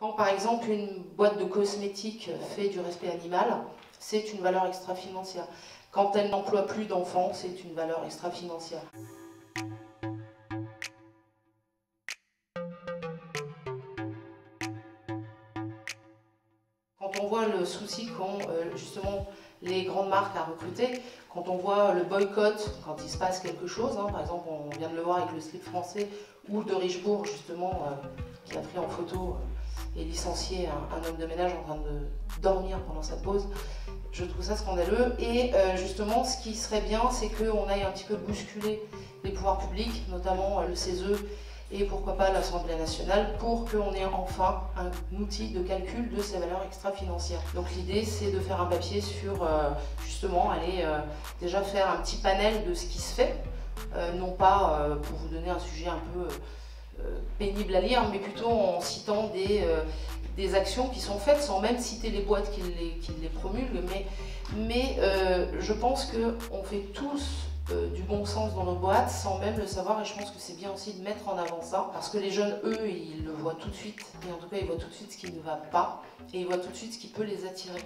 Quand par exemple une boîte de cosmétiques fait du respect animal, c'est une valeur extra-financière. Quand elle n'emploie plus d'enfants, c'est une valeur extra-financière. Quand on voit le souci qu'ont justement les grandes marques à recruter, quand on voit le boycott, quand il se passe quelque chose, hein, par exemple on vient de le voir avec le slip français ou de Richebourg justement, qui a pris en photo et licencié un homme de ménage en train de dormir pendant sa pause, je trouve ça scandaleux. Et justement, ce qui serait bien, c'est qu'on aille un petit peu bousculer les pouvoirs publics, notamment le CESE et pourquoi pas l'Assemblée nationale, pour qu'on ait enfin un outil de calcul de ces valeurs extra-financières. Donc l'idée, c'est de faire un papier sur, justement, aller déjà faire un petit panel de ce qui se fait, non pas pour vous donner un sujet un peu pénible à lire, mais plutôt en citant des actions qui sont faites, sans même citer les boîtes qui les promulguent. Mais je pense qu'on fait tous du bon sens dans nos boîtes sans même le savoir, et je pense que c'est bien aussi de mettre en avant ça, parce que les jeunes, eux, ils le voient tout de suite, et en tout cas ils voient tout de suite ce qui ne va pas, et ils voient tout de suite ce qui peut les attirer.